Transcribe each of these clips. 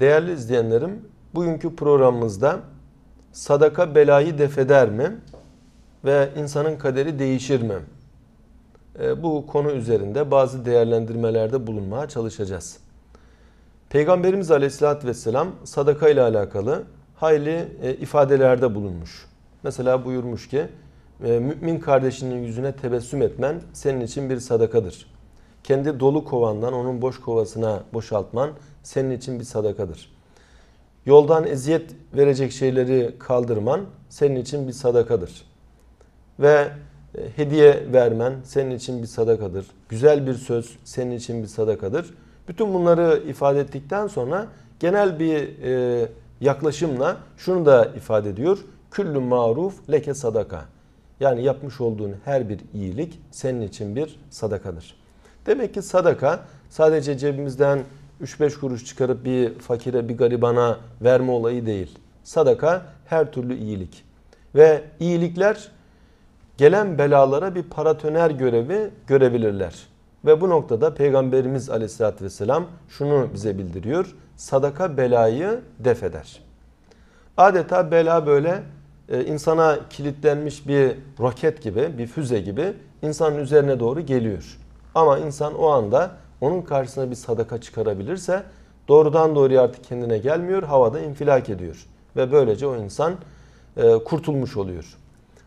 Değerli izleyenlerim, bugünkü programımızda sadaka belayı defeder mi ve insanın kaderi değişir mi? Bu konu üzerinde bazı değerlendirmelerde bulunmaya çalışacağız. Peygamberimiz Aleyhisselatü vesselam sadaka ile alakalı hayli ifadelerde bulunmuş. Mesela buyurmuş ki, mümin kardeşinin yüzüne tebessüm etmen senin için bir sadakadır. Kendi dolu kovandan onun boş kovasına boşaltman senin için bir sadakadır. Yoldan eziyet verecek şeyleri kaldırman senin için bir sadakadır. Ve hediye vermen senin için bir sadakadır. Güzel bir söz senin için bir sadakadır. Bütün bunları ifade ettikten sonra genel bir yaklaşımla şunu da ifade ediyor. Küllü maruf leke sadaka. Yani yapmış olduğun her bir iyilik senin için bir sadakadır. Demek ki sadaka sadece cebimizden 3-5 kuruş çıkarıp bir fakire, bir garibana verme olayı değil. Sadaka her türlü iyilik. Ve iyilikler gelen belalara bir paratoner görevi görebilirler. Ve bu noktada Peygamberimiz Aleyhisselatü vesselam şunu bize bildiriyor. Sadaka belayı def eder. Adeta bela böyle insana kilitlenmiş bir roket gibi, bir füze gibi insanın üzerine doğru geliyor. Ama insan o anda onun karşısına bir sadaka çıkarabilirse doğrudan doğruya artık kendine gelmiyor, havada infilak ediyor. Ve böylece o insan kurtulmuş oluyor.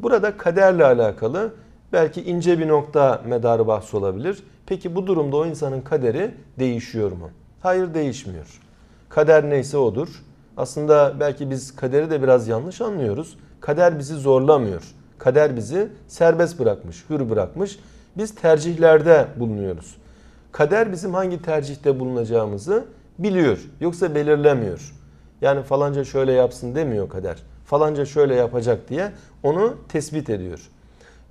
Burada kaderle alakalı belki ince bir nokta medarı bahsi olabilir. Peki bu durumda o insanın kaderi değişiyor mu? Hayır, değişmiyor. Kader neyse odur. Aslında belki biz kaderi de biraz yanlış anlıyoruz. Kader bizi zorlamıyor. Kader bizi serbest bırakmış, hür bırakmış. Biz tercihlerde bulunuyoruz. Kader bizim hangi tercihte bulunacağımızı biliyor. Yoksa belirlemiyor. Yani falanca şöyle yapsın demiyor kader. Falanca şöyle yapacak diye onu tespit ediyor.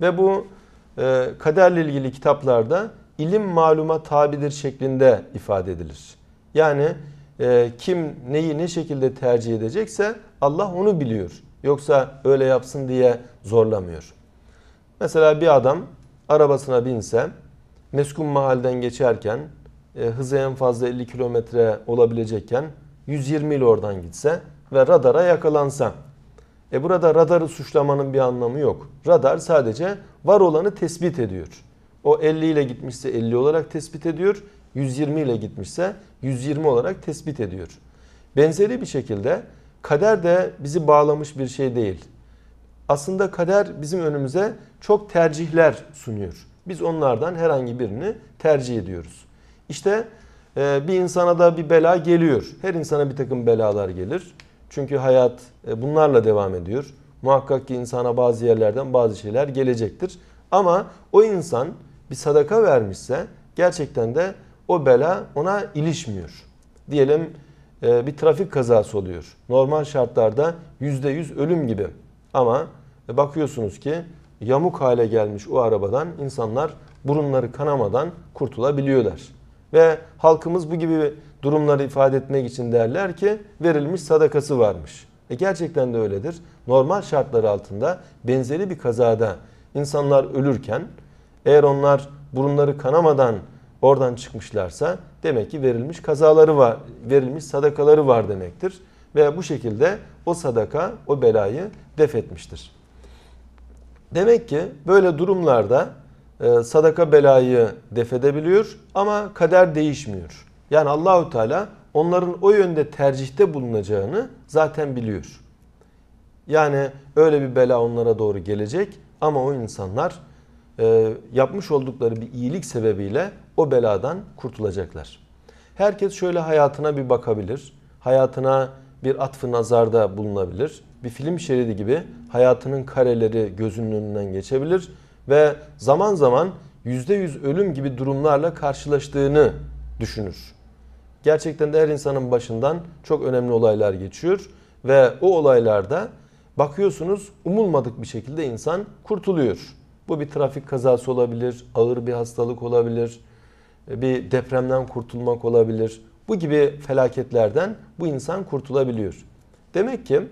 Ve bu kaderle ilgili kitaplarda ilim maluma tabidir şeklinde ifade edilir. Yani kim neyi ne şekilde tercih edecekse Allah onu biliyor. Yoksa öyle yapsın diye zorlamıyor. Mesela bir adam arabasına binse, meskun mahalden geçerken hızı en fazla 50 kilometre olabilecekken 120 ile oradan gitse ve radara yakalansa. Burada radarı suçlamanın bir anlamı yok. Radar sadece var olanı tespit ediyor. O 50 ile gitmişse 50 olarak tespit ediyor. 120 ile gitmişse 120 olarak tespit ediyor. Benzeri bir şekilde kader de bizi bağlamış bir şey değil. Aslında kader bizim önümüze çok tercihler sunuyor. Biz onlardan herhangi birini tercih ediyoruz. İşte bir insana da bir bela geliyor. Her insana bir takım belalar gelir. Çünkü hayat bunlarla devam ediyor. Muhakkak ki insana bazı yerlerden bazı şeyler gelecektir. Ama o insan bir sadaka vermişse gerçekten de o bela ona ilişmiyor. Diyelim bir trafik kazası oluyor. Normal şartlarda %100 ölüm gibi. Ama bakıyorsunuz ki yamuk hale gelmiş o arabadan insanlar burunları kanamadan kurtulabiliyorlar. Ve halkımız bu gibi durumları ifade etmek için derler ki verilmiş sadakası varmış. Gerçekten de öyledir. Normal şartlar altında benzeri bir kazada insanlar ölürken eğer onlar burunları kanamadan oradan çıkmışlarsa demek ki verilmiş kazaları var, verilmiş sadakaları var demektir. Ve bu şekilde o sadaka o belayı def etmiştir. Demek ki böyle durumlarda sadaka belayı def edebiliyor ama kader değişmiyor. Yani Allahu Teala onların o yönde tercihte bulunacağını zaten biliyor. Yani öyle bir bela onlara doğru gelecek ama o insanlar yapmış oldukları bir iyilik sebebiyle o beladan kurtulacaklar. Herkes şöyle hayatına bir bakabilir. Hayatına bir atfı nazarda bulunabilir. Bir film şeridi gibi hayatının kareleri gözünün önünden geçebilir ve zaman zaman %100 ölüm gibi durumlarla karşılaştığını düşünür. Gerçekten de her insanın başından çok önemli olaylar geçiyor ve o olaylarda bakıyorsunuz umulmadık bir şekilde insan kurtuluyor. Bu bir trafik kazası olabilir, ağır bir hastalık olabilir, bir depremden kurtulmak olabilir. Bu gibi felaketlerden bu insan kurtulabiliyor. Demek ki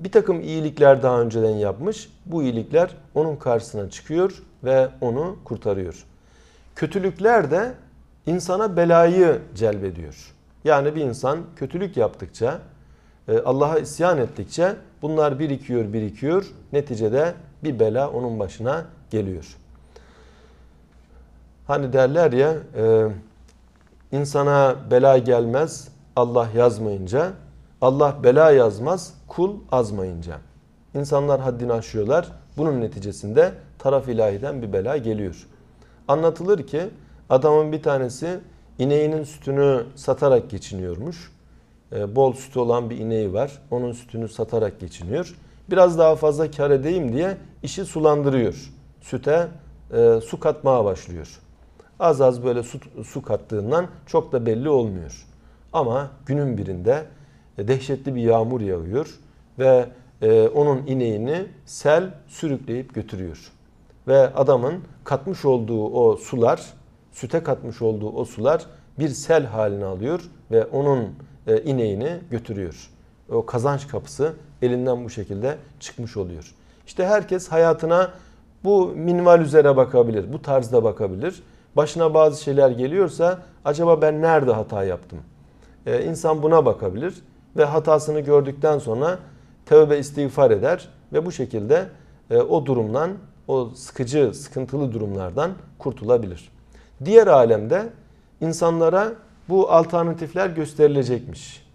bir takım iyilikler daha önceden yapmış. Bu iyilikler onun karşısına çıkıyor ve onu kurtarıyor. Kötülükler de insana belayı celbediyor. Yani bir insan kötülük yaptıkça, Allah'a isyan ettikçe bunlar birikiyor. Neticede bir bela onun başına geliyor. Hani derler ya, insana bela gelmez Allah yazmayınca, Allah bela yazmaz kul azmayınca. İnsanlar haddini aşıyorlar. Bunun neticesinde taraf ilahiden bir bela geliyor. Anlatılır ki adamın bir tanesi ineğinin sütünü satarak geçiniyormuş. Bol sütü olan bir ineği var. Onun sütünü satarak geçiniyor. Biraz daha fazla kar edeyim diye işi sulandırıyor. Süte su katmaya başlıyor. Az az böyle su kattığından çok da belli olmuyor. Ama günün birinde dehşetli bir yağmur yağıyor ve onun ineğini sel sürükleyip götürüyor. Ve adamın katmış olduğu o sular, süte katmış olduğu o sular bir sel haline alıyor ve onun ineğini götürüyor. O kazanç kapısı elinden bu şekilde çıkmış oluyor. İşte herkes hayatına bu minval üzere bakabilir, bu tarzda bakabilir. Başına bazı şeyler geliyorsa acaba ben nerede hata yaptım? İnsan buna bakabilir ve hatasını gördükten sonra tevbe istiğfar eder ve bu şekilde o durumdan, o sıkıcı, sıkıntılı durumlardan kurtulabilir. Diğer alemde insanlara bu alternatifler gösterilecekmiş.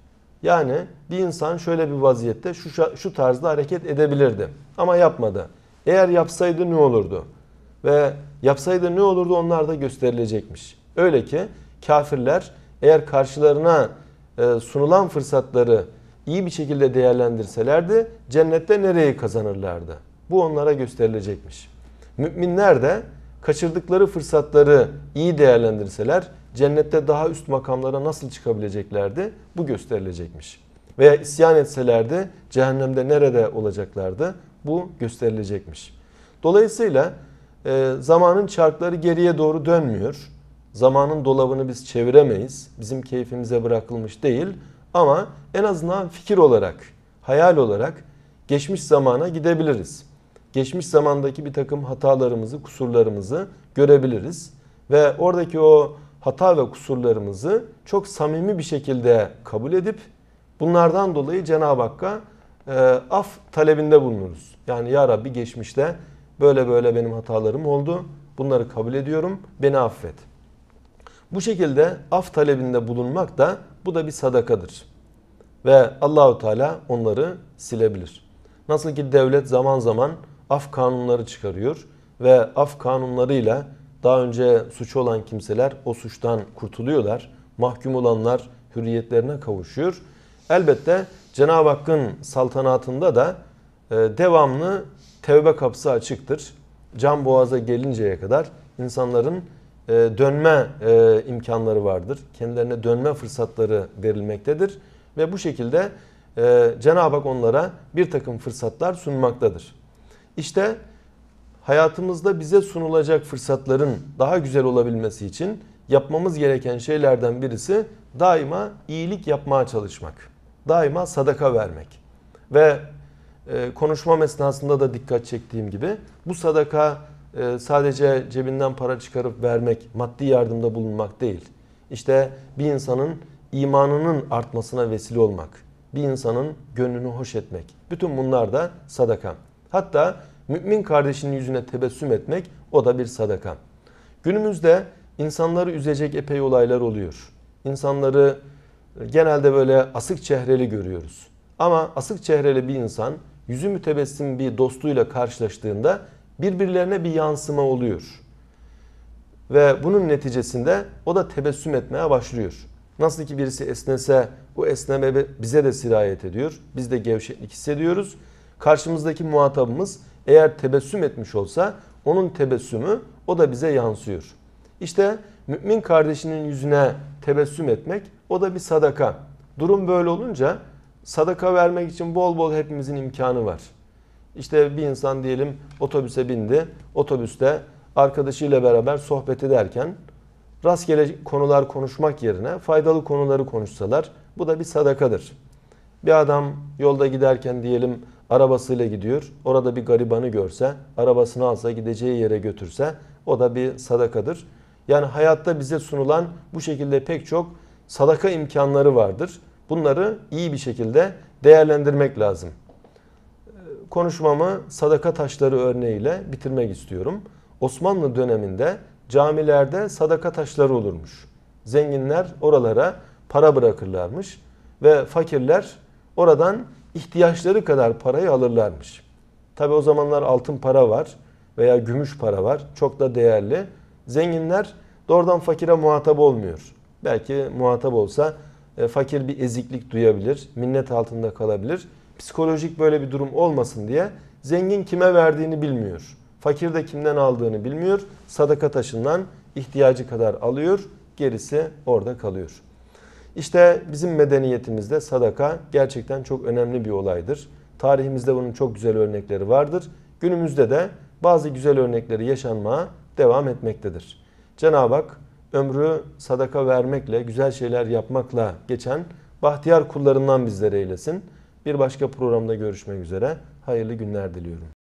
Yani bir insan şöyle bir vaziyette şu tarzda hareket edebilirdi ama yapmadı. Eğer yapsaydı ne olurdu? Ve yapsaydı ne olurdu onlar da gösterilecekmiş. Öyle ki kafirler eğer karşılarına sunulan fırsatları iyi bir şekilde değerlendirselerdi cennette nereyi kazanırlardı? Bu onlara gösterilecekmiş. Müminler de kaçırdıkları fırsatları iyi değerlendirseler cennette daha üst makamlara nasıl çıkabileceklerdi? Bu gösterilecekmiş. Veya isyan etselerdi cehennemde nerede olacaklardı? Bu gösterilecekmiş. Dolayısıyla zamanın çarkları geriye doğru dönmüyor. Zamanın dolabını biz çeviremeyiz. Bizim keyfimize bırakılmış değil. Ama en azından fikir olarak, hayal olarak geçmiş zamana gidebiliriz. Geçmiş zamandaki bir takım hatalarımızı, kusurlarımızı görebiliriz. Ve oradaki o hata ve kusurlarımızı çok samimi bir şekilde kabul edip bunlardan dolayı Cenab-ı Hakk'a af talebinde bulunuruz. Yani ya Rabbi geçmişte böyle böyle benim hatalarım oldu. Bunları kabul ediyorum. Beni affet. Bu şekilde af talebinde bulunmak da bu da bir sadakadır. Ve Allahu Teala onları silebilir. Nasıl ki devlet zaman zaman af kanunları çıkarıyor ve af kanunlarıyla daha önce suçu olan kimseler o suçtan kurtuluyorlar. Mahkum olanlar hürriyetlerine kavuşuyor. Elbette Cenab-ı Hakk'ın saltanatında da devamlı tevbe kapısı açıktır. Can boğaza gelinceye kadar insanların dönme imkanları vardır. Kendilerine dönme fırsatları verilmektedir. Ve bu şekilde Cenab-ı Hak onlara bir takım fırsatlar sunmaktadır. İşte hayatımızda bize sunulacak fırsatların daha güzel olabilmesi için yapmamız gereken şeylerden birisi daima iyilik yapmaya çalışmak. Daima sadaka vermek. Ve konuşmam esnasında da dikkat çektiğim gibi bu sadaka sadece cebinden para çıkarıp vermek, maddi yardımda bulunmak değil. İşte bir insanın imanının artmasına vesile olmak, bir insanın gönlünü hoş etmek. Bütün bunlar da sadaka. Hatta mümin kardeşinin yüzüne tebessüm etmek o da bir sadaka. Günümüzde insanları üzecek epey olaylar oluyor. İnsanları genelde böyle asık çehreli görüyoruz. Ama asık çehreli bir insan yüzü mütebessim bir dostuyla karşılaştığında birbirlerine bir yansıma oluyor. Ve bunun neticesinde o da tebessüm etmeye başlıyor. Nasıl ki birisi esnese bu esneme bize de sirayet ediyor. Biz de gevşeklik hissediyoruz. Karşımızdaki muhatabımız eğer tebessüm etmiş olsa onun tebessümü o da bize yansıyor. İşte mümin kardeşinin yüzüne tebessüm etmek o da bir sadaka. Durum böyle olunca sadaka vermek için bol bol hepimizin imkanı var. İşte bir insan diyelim otobüse bindi. Otobüste arkadaşıyla beraber sohbet ederken rastgele konular konuşmak yerine faydalı konuları konuşsalar bu da bir sadakadır. Bir adam yolda giderken diyelim arabasıyla gidiyor. Orada bir garibanı görse, arabasını alsa gideceği yere götürse o da bir sadakadır. Yani hayatta bize sunulan bu şekilde pek çok sadaka imkanları vardır. Bunları iyi bir şekilde değerlendirmek lazım. Konuşmamı sadaka taşları örneğiyle bitirmek istiyorum. Osmanlı döneminde camilerde sadaka taşları olurmuş. Zenginler oralara para bırakırlarmış ve fakirler oradan ihtiyaçları kadar parayı alırlarmış. Tabi o zamanlar altın para var veya gümüş para var. Çok da değerli. Zenginler doğrudan fakire muhatap olmuyor. Belki muhatap olsa fakir bir eziklik duyabilir, minnet altında kalabilir. Psikolojik böyle bir durum olmasın diye zengin kime verdiğini bilmiyor. Fakir de kimden aldığını bilmiyor. Sadaka taşından ihtiyacı kadar alıyor. Gerisi orada kalıyor. İşte bizim medeniyetimizde sadaka gerçekten çok önemli bir olaydır. Tarihimizde bunun çok güzel örnekleri vardır. Günümüzde de bazı güzel örnekleri yaşanmaya devam etmektedir. Cenab-ı Hak ömrü sadaka vermekle, güzel şeyler yapmakla geçen bahtiyar kullarından bizleri eylesin. Bir başka programda görüşmek üzere. Hayırlı günler diliyorum.